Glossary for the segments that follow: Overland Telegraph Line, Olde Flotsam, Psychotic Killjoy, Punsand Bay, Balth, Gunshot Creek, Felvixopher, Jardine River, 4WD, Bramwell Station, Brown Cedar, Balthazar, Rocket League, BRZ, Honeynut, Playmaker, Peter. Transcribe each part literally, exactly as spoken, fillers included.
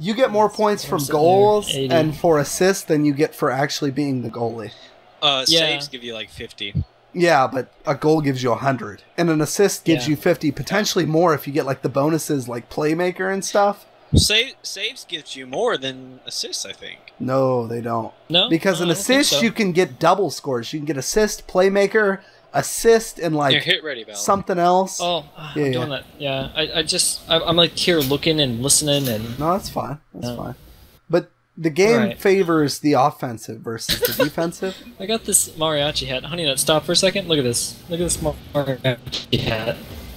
You get more points from goals and for assists than you get for actually being the goalie. Uh, yeah. Saves give you like fifty. Yeah, but a goal gives you one hundred. And an assist gives yeah. you fifty, potentially more if you get like the bonuses like Playmaker and stuff. Save, saves gives you more than assists, I think. No, they don't. No? Because no, an assist, so. you can get double scores. You can get assist, Playmaker, assist, and like hit ready, something else. Oh, yeah, I'm yeah. doing that. Yeah, I, I just, I, I'm like here looking and listening. and. No, that's fine. That's yeah. fine. But the game right. favors the offensive versus the defensive. I got this mariachi hat. Honeynut, stop for a second. Look at this. Look at this mariachi hat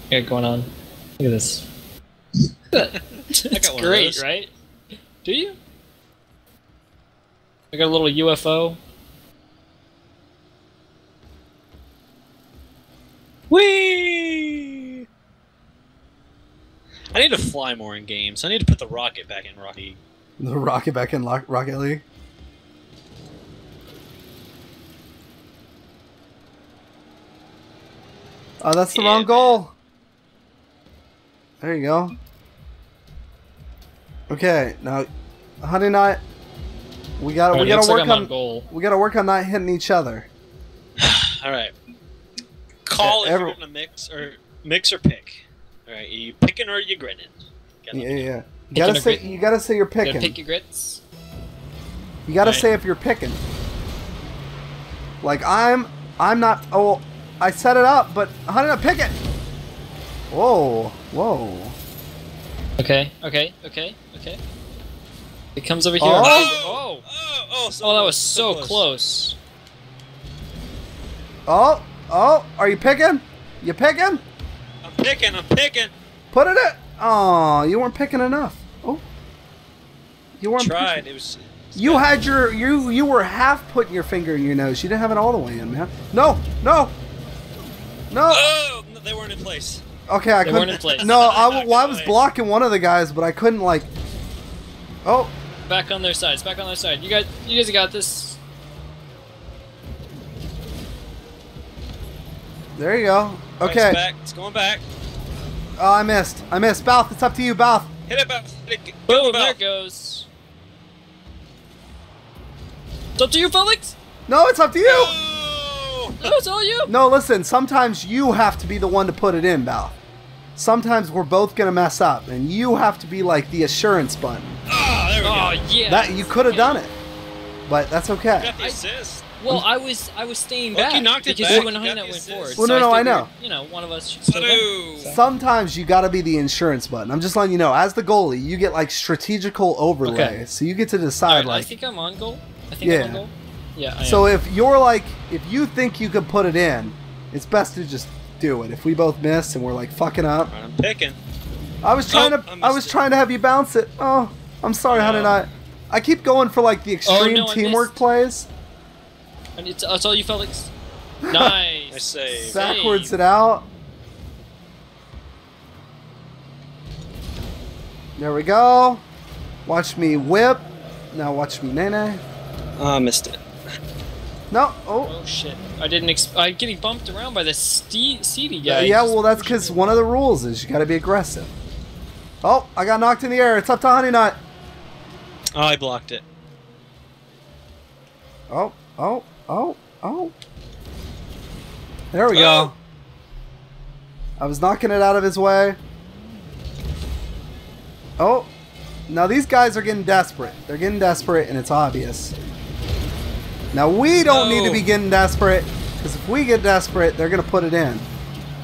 here going on. Look at this. That's great, right? Do you? I got a little U F O. Whee! I need to fly more in games. I need to put the rocket back in Rocket League. The rocket back in Lo Rocket League? Oh, that's the yeah, wrong goal. Man. There you go. Okay, now, Honeynut, we gotta right, we gotta work like on, on goal. we gotta work on not hitting each other. All right. Call yeah, if you're gonna mix or mix or pick. All right, are you picking or are you grinning? Gotta yeah, yeah. You gotta say gritting. you gotta say you're picking. You gotta pick your grits. You gotta right. say if you're picking. Like I'm, I'm not. Oh, I set it up, but Honeynut, pick it. Whoa, whoa. Okay, okay, okay, okay. It comes over here. Oh, oh, oh, oh, so oh that was so, so close. close. Oh, oh, are you picking? You picking? I'm picking, I'm picking. Put it in. Oh, you weren't picking enough. Oh, you weren't. Tried. Picking. It was. It was you bad. had your you you were half putting your finger in your nose. You didn't have it all the way in, man. No, no, no. Oh, they weren't in place. Okay, I they couldn't. Weren't in place. No, I, well, I was blocking one of the guys, but I couldn't like. Oh, back on their sides. Back on their side. You guys, you guys got this. There you go. Okay, right, it's, back. it's going back. Oh, I missed. I missed. Balth, it's up to you, Balth. Hit it, Balth. Hit it. Boom! Balth. There it goes. It's up to you, Felvix. No, it's up to you. No. No, it's all you. No, listen. Sometimes you have to be the one to put it in, Balth. Sometimes we're both gonna mess up, and you have to be like the assurance button. Oh, there we oh go. yeah. That you could have done it, but that's okay. You got the assist. I, well, I was I was staying well, back. You knocked it because back. When you went forward. Well, so no, no, I, I know. You know, one of us should still win. Sometimes you gotta be the insurance button. I'm just letting you know. As the goalie, you get like strategical overlay, okay. so you get to decide. Right, like, I think I'm on goal. I think yeah. I'm on goal. Yeah, I so am. if you're like, if you think you could put it in, it's best to just do it. If we both miss and we're like fucking up, I'm picking. I was trying oh, to, I, I was it. trying to have you bounce it. Oh, I'm sorry, uh, how did I? I keep going for like the extreme oh, no, teamwork plays. And it's, it's all you, Felvix. Nice. I say. Backwards save. it out. There we go. Watch me whip. Now watch me nene. Ah, uh, missed it. No. Oh. Oh shit! I didn't. Exp I'm getting bumped around by the seedy guy. Uh, yeah. Well, that's because one of the rules is you got to be aggressive. Oh, I got knocked in the air. It's up to Honeynut. Oh, I blocked it. Oh, oh, oh, oh. There we oh. go. I was knocking it out of his way. Oh. Now these guys are getting desperate. They're getting desperate, and it's obvious. Now, we don't no. need to be getting desperate, because if we get desperate, they're going to put it in.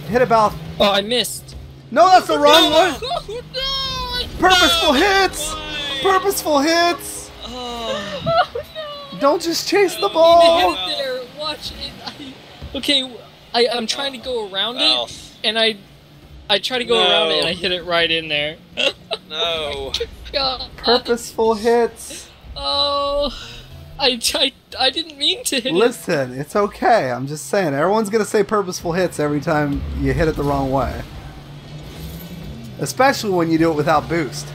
Hit it, Balth. Oh, I missed. No, that's the wrong no. one. No. Purposeful no. hits. Why? Purposeful hits. Oh. Oh, no. Don't just chase the ball. I need to hit it there. Watch it. I, okay, I, I'm trying to go around Balth. it, and I I try to go no. around it, and I hit it right in there. No. Oh, purposeful hits. Oh. I, I, I didn't mean to hit Listen, it. it's okay. I'm just saying. Everyone's going to say purposeful hits every time you hit it the wrong way. Especially when you do it without boost.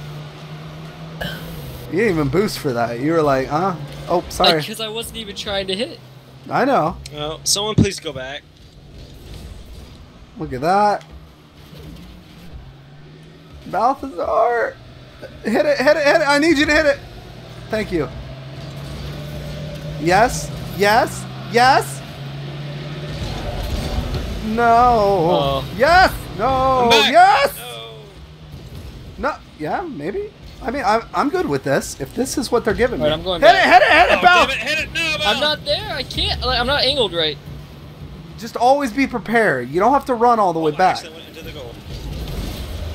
You didn't even boost for that. You were like, huh? Oh, sorry. Because I wasn't even trying to hit. I know. Well, someone please go back. Look at that. Balthazar. Hit it, hit it, hit it. I need you to hit it. Thank you. Yes, yes, yes. No. Uh, yes, no, yes. No. no. Yeah, maybe. I mean, I'm, I'm good with this. If this is what they're giving me. Right, I'm going hit back. it, hit it, hit it, Balth. Oh, hit it, no, Balth. I'm not there. I can't. Like, I'm not angled right. Just always be prepared. You don't have to run all the oh, way back. Went into the goal.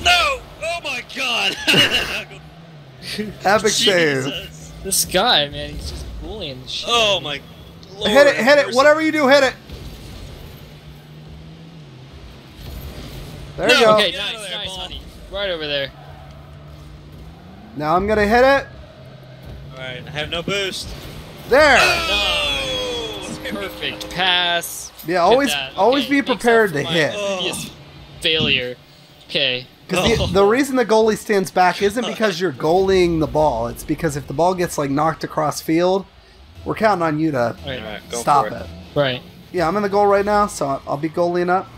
No! Oh my God! Epic Jesus. Save. This guy, man, he's just bullying the shit. Oh my Lord. Hit it, hit person. it. Whatever you do, hit it. There no, you go. Okay, nice, there, nice, ball. honey. Right over there. Now I'm gonna hit it. Alright, I have no boost. There! Oh, no! It's perfect pass. Yeah, always always okay, be prepared to hit. Oh. Failure. Okay. Because oh. the, the reason the goalie stands back isn't because you're goalieing the ball. It's because if the ball gets like knocked across field, we're counting on you to right, right, stop it. it. Right. Yeah, I'm in the goal right now, so I'll be goalieing up.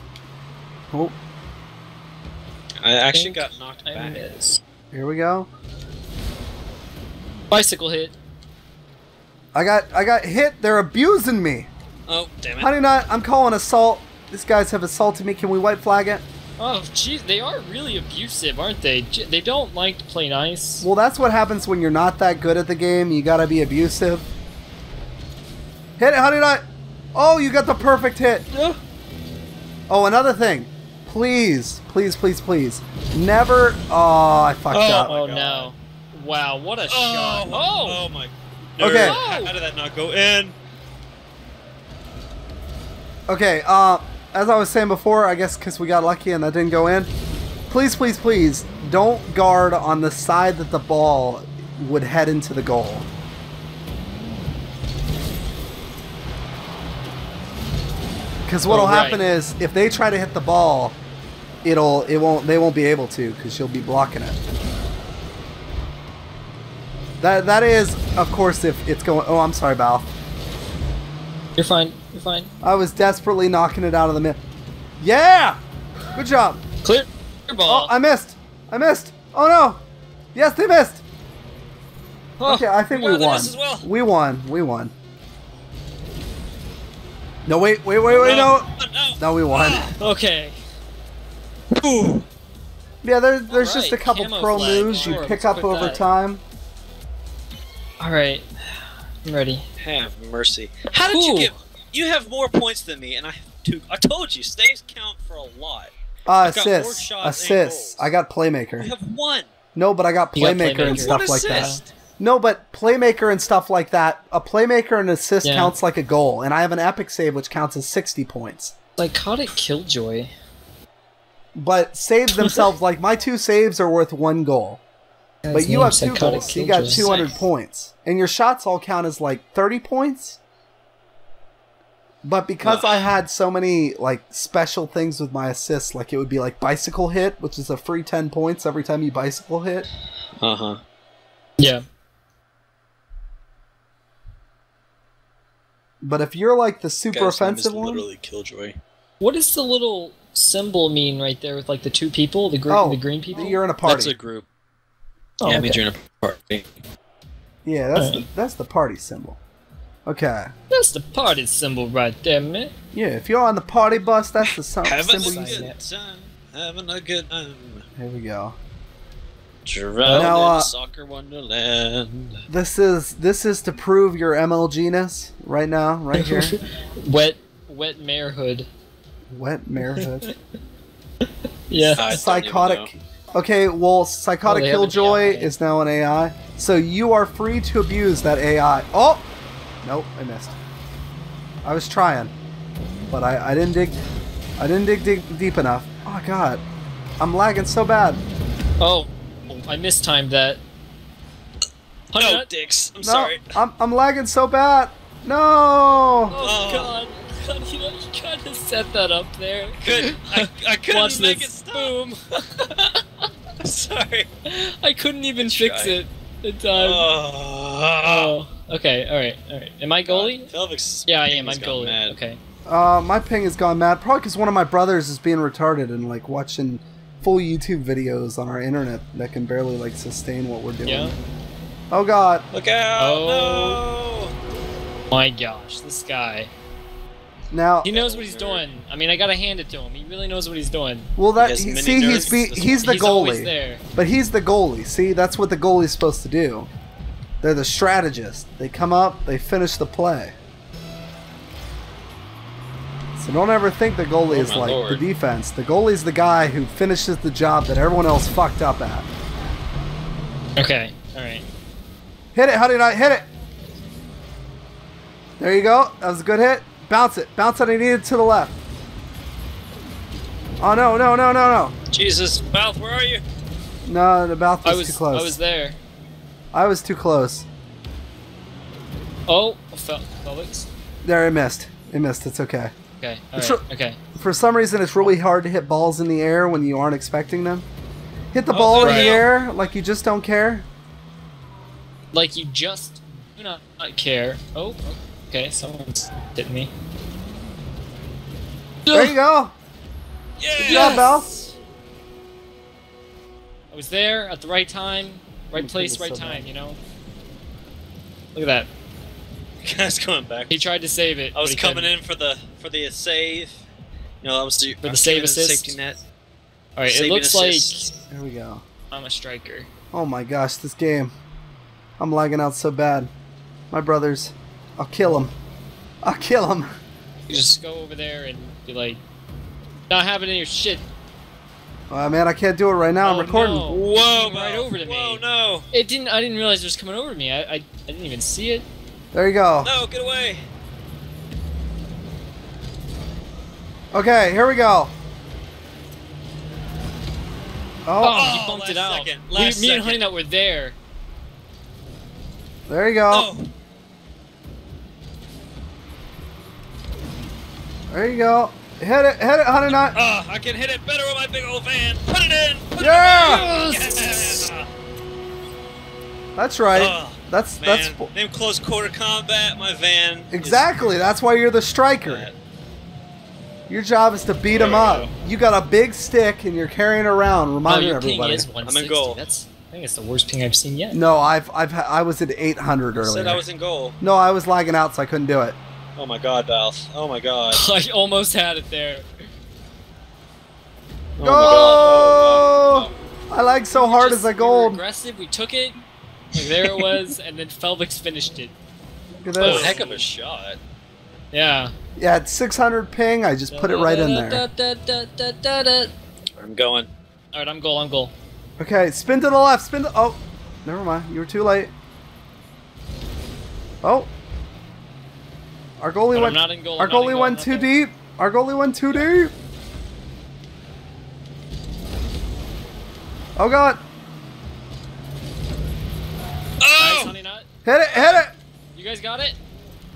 Oh. I actually I got knocked back. Here we go. Bicycle hit. I got I got hit. They're abusing me. Oh, damn it. Honeynut, I'm calling assault. These guys have assaulted me. Can we white flag it? Oh, jeez. They are really abusive, aren't they? They don't like to play nice. Well, that's what happens when you're not that good at the game. You got to be abusive. Hit it, Honeynut. Oh, you got the perfect hit. Yeah. Oh, another thing. Please, please, please, please. Never. Oh, I fucked oh, up. Oh, no. Wow, what a oh, shot. Oh, oh my. Nerd. Okay. How, how did that not go in? Okay, uh, as I was saying before, I guess because we got lucky and that didn't go in. Please, please, please don't guard on the side that the ball would head into the goal. Because what'll oh, right. happen is if they try to hit the ball, it'll it won't they won't be able to because you'll be blocking it. That that is, of course, if it's going. Oh, I'm sorry, Balth. You're fine. You're fine. I was desperately knocking it out of the mid. Yeah, good job. Clear ball. Oh, I missed. I missed. Oh no. Yes, they missed. Oh, okay, I think we won. As well. We won. We won. No, wait, wait, wait, wait, no. No, no. no we won. Okay. Ooh. Yeah, there, there's right. just a couple Camo pro flag. moves you pick up over that. time. All right, I'm ready. Have mercy. How did Ooh. you get? You have more points than me, and I have two. I told you, saves count for a lot. Uh, assists. Assists. I got Playmaker. You have one. No, but I got Playmaker, got Playmaker. and stuff like that. No, but Playmaker and stuff like that. A Playmaker and assist yeah. counts like a goal, and I have an epic save which counts as sixty points. Psychotic Killjoy. But saves themselves, like my two saves are worth one goal. But His you have two goals, you got two hundred points. And your shots all count as like thirty points. But because wow. I had so many like special things with my assists, like it would be like bicycle hit, which is a free ten points every time you bicycle hit. Uh-huh. Yeah. But if you're like the super Guy's offensive name is literally one... Killjoy. What does the little symbol mean right there with like the two people, the green, oh, the green people? You're in a party. That's a group. Oh, yeah, okay. means you're in a party. Yeah, that's the, that's the party symbol. Okay. That's the party symbol right there, man. Yeah, if you're on the party bus, that's the symbol. Having a good time. Having a good time. Here we go. Drowning now, uh, in soccer wonderland. This is this is to prove your M L G-ness right now, right here. wet, wet marehood. Wet marehood. yeah. I Psychotic. Okay, well, Psychotic oh, Killjoy is now an A I, so you are free to abuse that A I. Oh! Nope, I missed. I was trying, but I, I didn't dig I didn't dig, dig deep enough. Oh, God. I'm lagging so bad. Oh, I mistimed that. Oh, no, dicks. I'm no, sorry. I'm, I'm lagging so bad. No! Oh, oh. God. You know, you kind of set that up there. Good. I, I couldn't Watch make this. it stop. Boom. I'm sorry. I couldn't even Let's fix try. it in time. Oh. oh. Okay. All right. All right. Am I goalie? Felvix. Yeah, I am. I'm goalie. Mad. Okay. Uh, my ping has gone mad. Probably because one of my brothers is being retarded and like watching full YouTube videos on our internet that can barely like sustain what we're doing. Yeah. Oh god! Look out! Oh no. My gosh, this guy. Now he knows what he's doing. I mean, I gotta hand it to him. He really knows what he's doing. Well, that he he, see, he's be, he's the he's goalie, there. But he's the goalie. See, that's what the goalie's supposed to do. They're the strategist. They come up, they finish the play. So don't ever think the goalie oh, is like Lord. the defense. The goalie's the guy who finishes the job that everyone else fucked up at. Okay. All right. Hit it! How did I hit it? There you go. That was a good hit. Bounce it. Bounce it. I need it to the left. Oh, no, no, no, no, no. Jesus. Balth, where are you? No, the Balth was, was too close. I was there. I was too close. Oh, Felvix. There, it missed. It missed. It's okay. Okay. All right. Okay. For some reason, it's really hard to hit balls in the air when you aren't expecting them. Hit the oh, ball in right. the air like you just don't care. Like you just do not, not care. Oh, okay. Okay, someone's hit me. There you go! Yes! Good job, Balth. I was there at the right time, right place, right time, you know? Look at that. The guy's coming back. He tried to save it. I was coming in for the for the save. You know, I was the, for the save assist. Safety net. Alright, it looks like... There we go. I'm a striker. Oh my gosh, this game. I'm lagging out so bad. My brothers... I'll kill him. I'll kill him. You just go over there and be like, not having any shit. Oh man, I can't do it right now. Oh, I'm recording. No. Whoa, right over to Whoa, me. no. It didn't. I didn't realize it was coming over to me. I, I, I didn't even see it. There you go. No, get away. Okay, here we go. Oh, oh you bumped it out. Second. We, me second. and Honeynut were there. There you go. Oh. There you go. Hit it, hit it, Honeynut. Uh, I can hit it better with my big old van. Put it in. Put yeah. It in. Yes. That's right. Uh, that's man. that's. Name close quarter combat. My van. Exactly. Is... That's why you're the striker. Your job is to beat him up. Go. You got a big stick and you're carrying around, reminding oh, everybody. Is I'm in goal. That's. I think it's the worst ping I've seen yet. No, I've I've I was at eight hundred you earlier. Said I was in goal. No, I was lagging out, so I couldn't do it. Oh my god, Balth. Oh my god. I almost had it there. Oh, go! Oh, oh. I lagged so we hard just, as I gold. We were aggressive, we took it, like, there it was, and then Felvix finished it. Look at this. Oh, heck of a shot. Yeah. Yeah, at six hundred ping, I just da, put it right da, in there. Da, da, da, da, da, da. I'm going. Alright, I'm goal, I'm goal. Okay, spin to the left, spin to- oh! Never mind, you were too late. Oh! Our goalie but went. Not in goal, our goalie goal, went too there. deep. Our goalie went too deep. Oh god! Oh! Nice, Honeynut. Hit it! Hit it! You guys got it?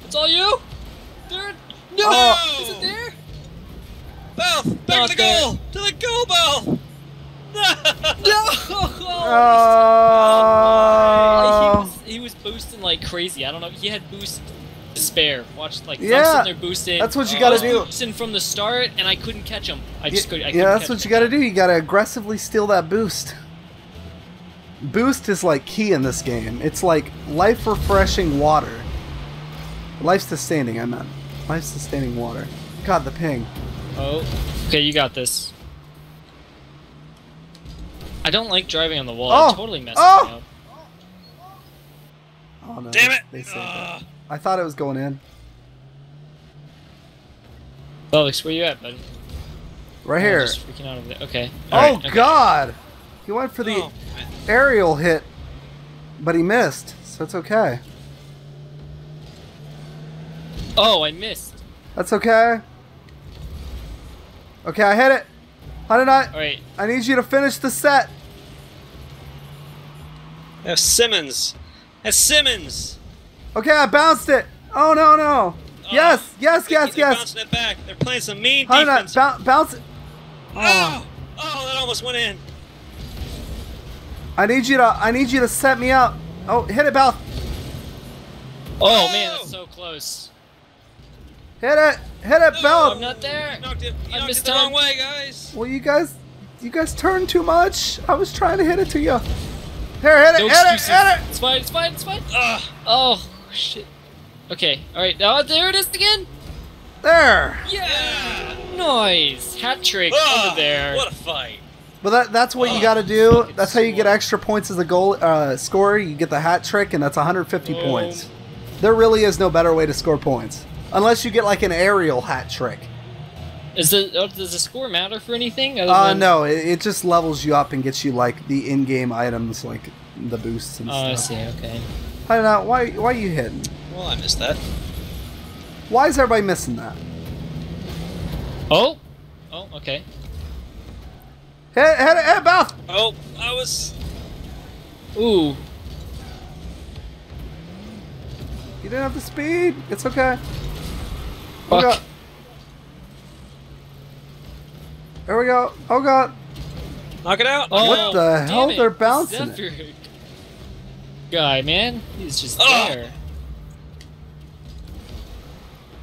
It's all you, dude. No! Oh. Is it there? Balth, back to the there. goal! To the goal, Balth! No! No! Oh. Oh. He, was, he was boosting like crazy. I don't know. He had boost. Despair. Watch, like, yeah, I'm sitting there boosting. That's what you gotta do. I was boosting from the start, and I couldn't catch him. I just could, I couldn't. Yeah, that's catch what him. you gotta do. You gotta aggressively steal that boost. Boost is like key in this game. It's like life refreshing water. Life sustaining, I meant. Life sustaining water. God, the ping. Oh, okay, you got this. I don't like driving on the wall. Oh. I totally messed oh. me up. Oh, no. Damn it! They saved uh. it. I thought it was going in. Felvix, where you at, bud? Right oh, here. I'm just freaking out of there. Okay. All oh right. okay. God! He went for the oh. aerial hit, but he missed, so it's okay. Oh, I missed. That's okay. Okay, I hit it. How did I? All right. I need you to finish the set. That's Simmons. That's Simmons. Okay, I bounced it. Oh no no! Oh, yes yes yes they're yes. Bouncing it back. They're playing some mean defense. Bounce it. Oh. oh oh, that almost went in. I need you to I need you to set me up. Oh, hit it, Balth. Oh, oh man, that's so close. Hit it, hit it, no, Balth. I'm not there. You knocked it, you I knocked missed it the time. wrong way, guys. Well, you guys, You guys turn too much. I was trying to hit it to you. Here, hit it, no hit excuses. it, hit it. It's fine, it's fine, it's fine. Ugh. Oh, shit. Okay, all right. Now oh, there it is again. There. Yeah. Nice. Hat trick ah, over there. What a fight. But that, that's what oh, you got to do. That's how you score. Get extra points as a goal uh, scorer. You get the hat trick, and that's one hundred fifty oh. points. There really is no better way to score points, unless you get like an aerial hat trick. Is the oh, does the score matter for anything? Uh, than... no, it, it just levels you up and gets you like the in-game items, like the boosts and oh, stuff. Oh, I see. Okay. I don't know why. Why are you hitting? Well, I missed that. Why is everybody missing that? Oh. Oh, okay. Hit, hit it, hit it, Balth! Oh, I was... Ooh. You didn't have the speed. It's okay. Fuck. Oh, God. There we go. Oh, God. Knock it out. Oh, what the hell? It. They're bouncing Zephyr. It. Guy, man. He's just oh. there.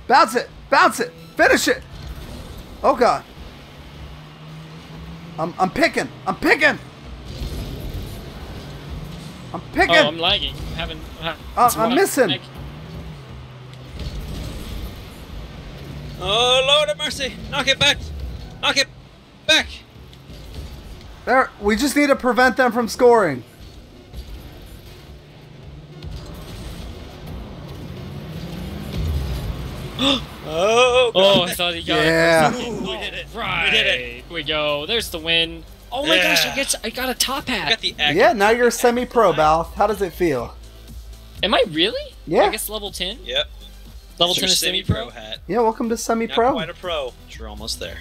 Bounce it. Bounce it. Finish it. Oh, God. I'm, I'm picking. I'm picking. I'm picking. Oh, I'm lagging. I'm having. Uh, uh, I'm missing. I'm oh, Lord of mercy. Knock it back. Knock it back. There. We just need to prevent them from scoring. Oh, God. Oh, I thought he got yeah. it. We did it. Right. We did it. Here we go. There's the win. Oh my yeah. gosh, I, get, I got a top hat. I got the yeah, now you're semi-pro, Balth. How does it feel? Am I really? Yeah. I guess level ten? Yep. Level ten is semi-pro? Semi-pro hat. Yeah, welcome to semi-pro. Not quite a pro, but you're almost there.